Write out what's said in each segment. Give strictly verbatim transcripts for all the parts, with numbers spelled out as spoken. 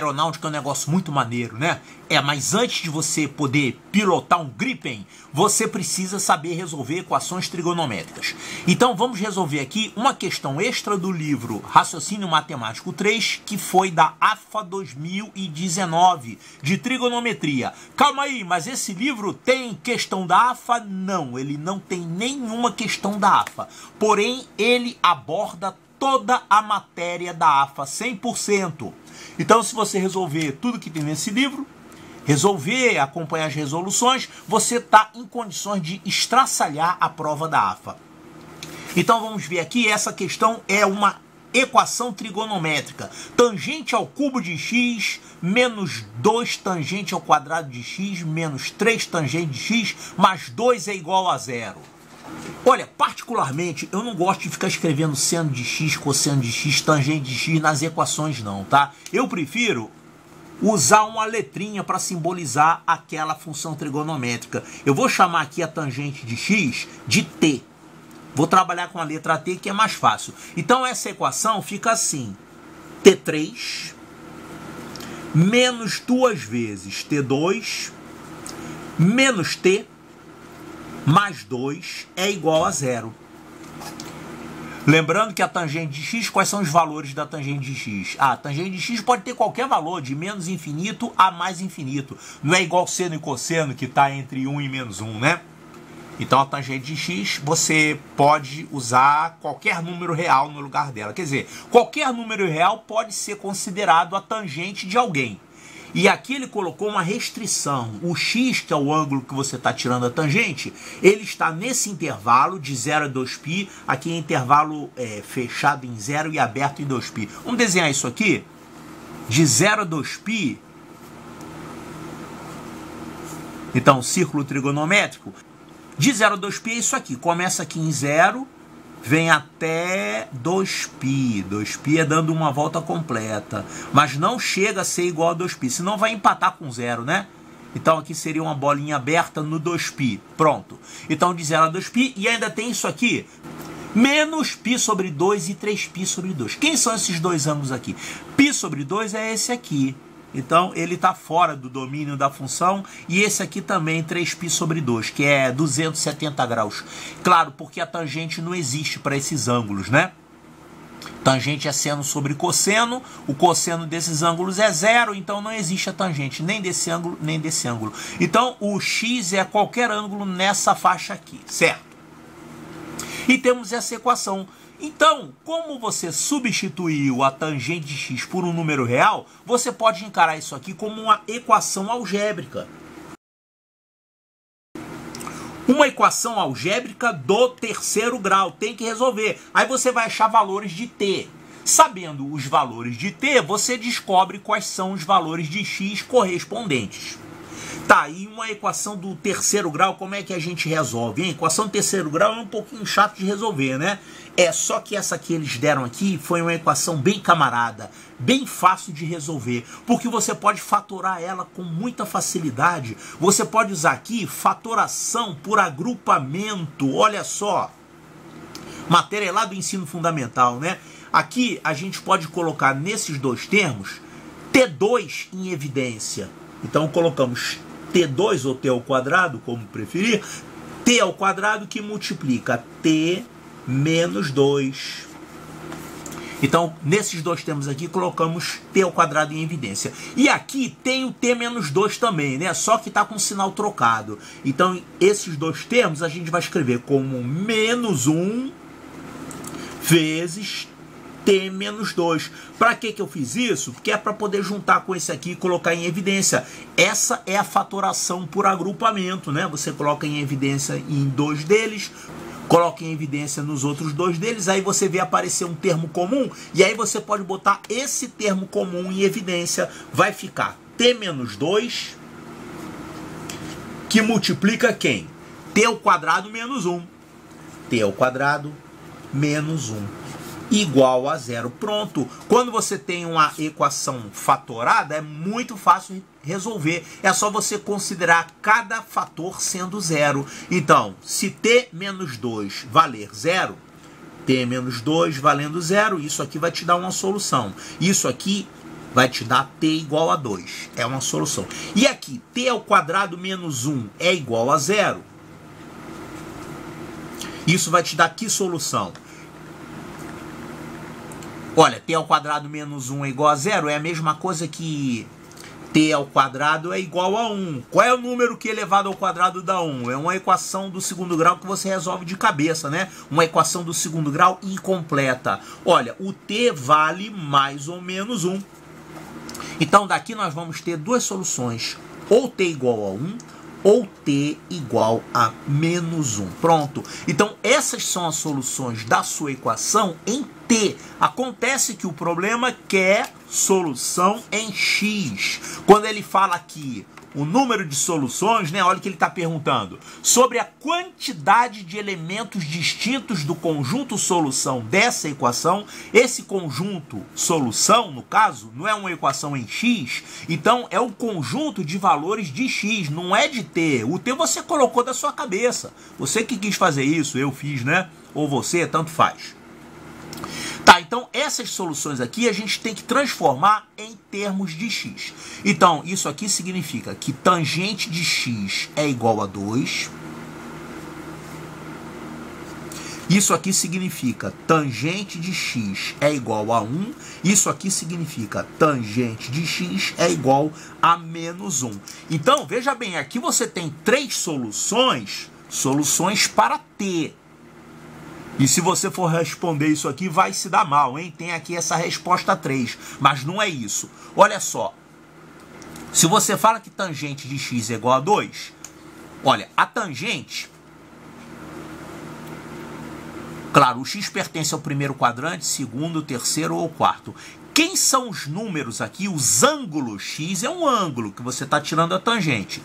aeronáutica é um negócio muito maneiro, né? É, mas antes de você poder pilotar um Gripen, você precisa saber resolver equações trigonométricas. Então vamos resolver aqui uma questão extra do livro Raciocínio Matemático três, que foi da A F A dois mil e dezenove, de trigonometria. Calma aí, mas esse livro tem questão da A F A? Não, ele não tem nenhuma questão da A F A. Porém, ele aborda toda a matéria da A F A, cem por cento. Então, se você resolver tudo que tem nesse livro, resolver, acompanhar as resoluções, você está em condições de estraçalhar a prova da A F A. Então vamos ver aqui, essa questão é uma equação trigonométrica. Tangente ao cubo de x menos dois tangente ao quadrado de x menos três tangente de x mais dois é igual a zero. Olha, particularmente, eu não gosto de ficar escrevendo seno de x, cosseno de x, tangente de x nas equações não, tá? Eu prefiro usar uma letrinha para simbolizar aquela função trigonométrica. Eu vou chamar aqui a tangente de x de t. Vou trabalhar com a letra t, que é mais fácil. Então essa equação fica assim, t três menos duas vezes t dois menos t mais dois é igual a zero. Lembrando que a tangente de x, quais são os valores da tangente de x? Ah, a tangente de x pode ter qualquer valor, de menos infinito a mais infinito. Não é igual seno e cosseno, que está entre um e menos um, né? Então a tangente de x, você pode usar qualquer número real no lugar dela. Quer dizer, qualquer número real pode ser considerado a tangente de alguém. E aqui ele colocou uma restrição. O x, que é o ângulo que você está tirando a tangente, ele está nesse intervalo de zero a dois π. Aqui é intervalo é, fechado em zero e aberto em dois π. Vamos desenhar isso aqui? De zero a dois π. Então, círculo trigonométrico. De zero a dois π é isso aqui. Começa aqui em zero, vem até dois π. dois π é dando uma volta completa. Mas não chega a ser igual a dois π. Senão vai empatar com zero, né? Então aqui seria uma bolinha aberta no dois π. Pronto. Então de zero a dois π. E ainda tem isso aqui. Menos π sobre dois e três π sobre dois. Quem são esses dois ângulos aqui? Π sobre dois é esse aqui. Então ele está fora do domínio da função. E esse aqui também, três π sobre dois, que é duzentos e setenta graus. Claro, porque a tangente não existe para esses ângulos, né? Tangente é seno sobre cosseno. O cosseno desses ângulos é zero, então não existe a tangente nem desse ângulo, nem desse ângulo. Então o x é qualquer ângulo nessa faixa aqui, certo? E temos essa equação. Então, como você substituiu a tangente de x por um número real, você pode encarar isso aqui como uma equação algébrica. Uma equação algébrica do terceiro grau, tem que resolver. Aí você vai achar valores de t. Sabendo os valores de t, você descobre quais são os valores de x correspondentes. Tá, e uma equação do terceiro grau, como é que a gente resolve, hein? Equação do terceiro grau é um pouquinho chato de resolver, né? É, só que essa que eles deram aqui foi uma equação bem camarada, bem fácil de resolver, porque você pode fatorar ela com muita facilidade. Você pode usar aqui fatoração por agrupamento, olha só. Matéria lá do ensino fundamental, né? Aqui a gente pode colocar nesses dois termos T dois em evidência. Então colocamos T dois ou T ao quadrado, como preferir, T ao quadrado que multiplica T menos dois. Então, nesses dois termos aqui, colocamos T ao quadrado em evidência. E aqui tem o T menos dois também, né? Só que está com sinal trocado. Então, esses dois termos a gente vai escrever como menos um vezes T menos dois. Para que que eu fiz isso? Porque é para poder juntar com esse aqui e colocar em evidência. Essa é a fatoração por agrupamento, né? Você coloca em evidência em dois deles, coloca em evidência nos outros dois deles, aí você vê aparecer um termo comum, e aí você pode botar esse termo comum em evidência. Vai ficar T menos dois, que multiplica quem? T ao quadrado menos um. T ao quadrado menos um. Igual a zero. Pronto. Quando você tem uma equação fatorada, é muito fácil resolver. É só você considerar cada fator sendo zero. Então, se t menos dois valer zero, t menos dois valendo zero, isso aqui vai te dar uma solução. Isso aqui vai te dar t igual a dois. É uma solução. E aqui, t ao quadrado menos um é igual a zero. Isso vai te dar que solução? Olha, t ao quadrado menos um é igual a zero. É a mesma coisa que t ao quadrado é igual a um. Qual é o número que elevado ao quadrado dá um? É uma equação do segundo grau que você resolve de cabeça, né? Uma equação do segundo grau incompleta. Olha, o t vale mais ou menos um. Então daqui nós vamos ter duas soluções. Ou t igual a um, ou t igual a menos um. Pronto. Então essas são as soluções da sua equação em t. Acontece que o problema quer solução em x. Quando ele fala aqui o número de soluções, né? Olha o que ele está perguntando. Sobre a quantidade de elementos distintos do conjunto solução dessa equação, esse conjunto solução, no caso, não é uma equação em x, então é um conjunto de valores de x, não é de t. O t você colocou da sua cabeça. Você que quis fazer isso, eu fiz, né? Ou você, tanto faz. Tá, então essas soluções aqui a gente tem que transformar em termos de x. Então, isso aqui significa que tangente de x é igual a dois. Isso aqui significa tangente de x é igual a um. Isso aqui significa tangente de x é igual a menos um. Então, veja bem, aqui você tem três soluções, soluções para t. E se você for responder isso aqui, vai se dar mal, hein? Tem aqui essa resposta três, mas não é isso. Olha só, se você fala que tangente de x é igual a dois, olha, a tangente... Claro, o x pertence ao primeiro quadrante, segundo, terceiro ou quarto. Quem são os números aqui? Os ângulos. X é um ângulo que você está tirando a tangente.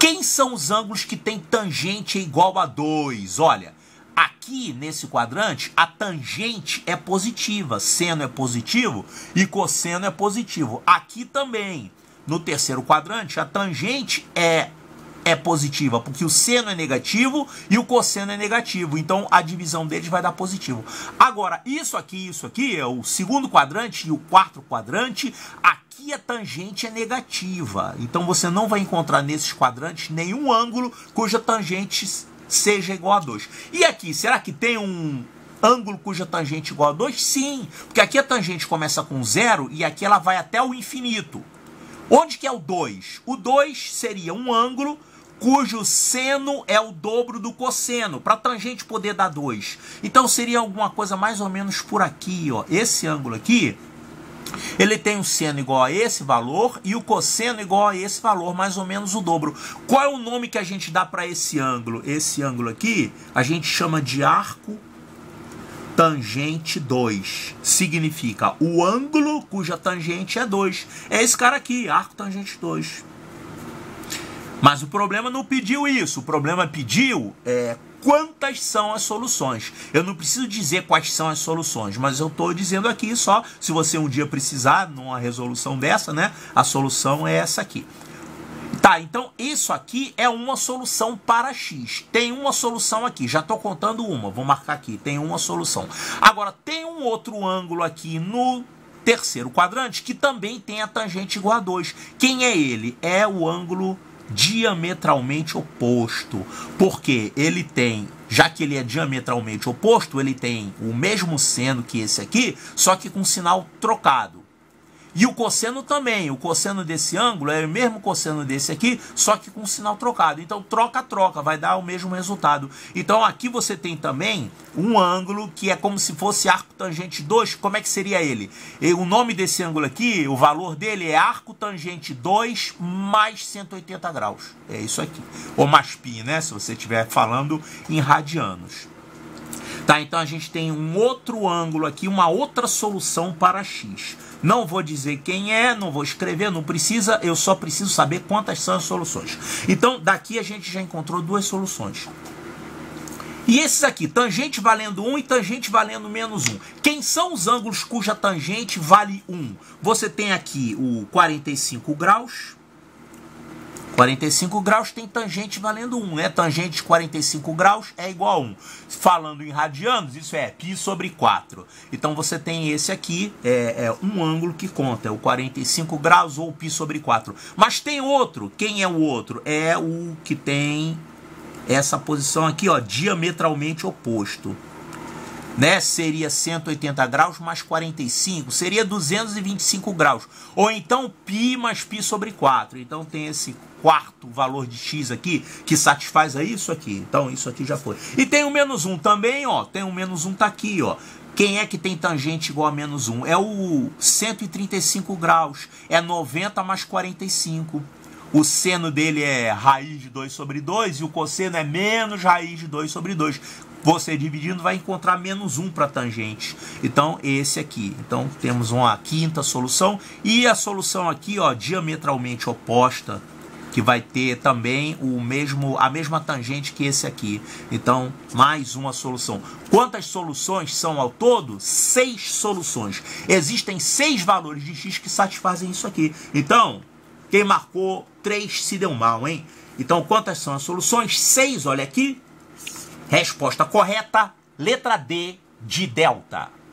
Quem são os ângulos que tem tangente igual a dois? Olha... Aqui, nesse quadrante, a tangente é positiva. Seno é positivo e cosseno é positivo. Aqui também, no terceiro quadrante, a tangente é, é positiva, porque o seno é negativo e o cosseno é negativo. Então, a divisão deles vai dar positivo. Agora, isso aqui, isso aqui, é o segundo quadrante e o quarto quadrante. Aqui a tangente é negativa. Então, você não vai encontrar nesses quadrantes nenhum ângulo cuja tangente... seja igual a dois. E aqui, será que tem um ângulo cuja tangente é igual a dois? Sim, porque aqui a tangente começa com zero e aqui ela vai até o infinito. Onde que é o dois? O dois seria um ângulo cujo seno é o dobro do cosseno, para a tangente poder dar dois. Então seria alguma coisa mais ou menos por aqui, ó. Esse ângulo aqui, ele tem um seno igual a esse valor e o cosseno igual a esse valor, mais ou menos o dobro. Qual é o nome que a gente dá para esse ângulo? Esse ângulo aqui a gente chama de arco tangente dois. Significa o ângulo cuja tangente é dois. É esse cara aqui, arco tangente dois. Mas o problema não pediu isso. O problema pediu é... quantas são as soluções? Eu não preciso dizer quais são as soluções, mas eu estou dizendo aqui só, se você um dia precisar numa resolução dessa, né? A solução é essa aqui. Tá, então isso aqui é uma solução para x. Tem uma solução aqui, já estou contando uma, vou marcar aqui, tem uma solução. Agora, tem um outro ângulo aqui no terceiro quadrante que também tem a tangente igual a dois. Quem é ele? É o ângulo... diametralmente oposto, porque ele tem, já que ele é diametralmente oposto, ele tem o mesmo seno que esse aqui, só que com sinal trocado. E o cosseno também, o cosseno desse ângulo é o mesmo cosseno desse aqui, só que com sinal trocado. Então troca, troca, vai dar o mesmo resultado. Então aqui você tem também um ângulo que é como se fosse arco tangente dois. Como é que seria ele? E o nome desse ângulo aqui, o valor dele é arco tangente dois mais cento e oitenta graus. É isso aqui. Ou mais π, né? Se você estiver falando em radianos. Tá, então a gente tem um outro ângulo aqui, uma outra solução para x. Não vou dizer quem é, não vou escrever, não precisa, eu só preciso saber quantas são as soluções. Então daqui a gente já encontrou duas soluções. E esses aqui, tangente valendo um e tangente valendo menos um. Quem são os ângulos cuja tangente vale um? Você tem aqui o quarenta e cinco graus, quarenta e cinco graus tem tangente valendo um, né? Tangente de quarenta e cinco graus é igual a um. Falando em radianos, isso é π sobre quatro. Então você tem esse aqui, é, é um ângulo que conta, é o quarenta e cinco graus ou π sobre quatro. Mas tem outro, quem é o outro? É o que tem essa posição aqui, ó, diametralmente oposto. Né? Seria cento e oitenta graus mais quarenta e cinco, seria duzentos e vinte e cinco graus. Ou então π mais π sobre quatro. Então tem esse quarto valor de x aqui, que satisfaz a isso aqui. Então isso aqui já foi. E tem o menos um também, ó. Tem o menos um, tá aqui, ó. Quem é que tem tangente igual a menos um? É o cento e trinta e cinco graus. É noventa mais quarenta e cinco. O seno dele é raiz de dois sobre dois e o cosseno é menos raiz de dois sobre dois. Você dividindo vai encontrar menos um para tangente. Então, esse aqui. Então, temos uma quinta solução. E a solução aqui, ó, diametralmente oposta, que vai ter também o mesmo, a mesma tangente que esse aqui. Então, mais uma solução. Quantas soluções são ao todo? Seis soluções. Existem seis valores de x que satisfazem isso aqui. Então, quem marcou três se deu mal, hein? Então, quantas são as soluções? Seis, olha aqui. Resposta correta, letra D de delta.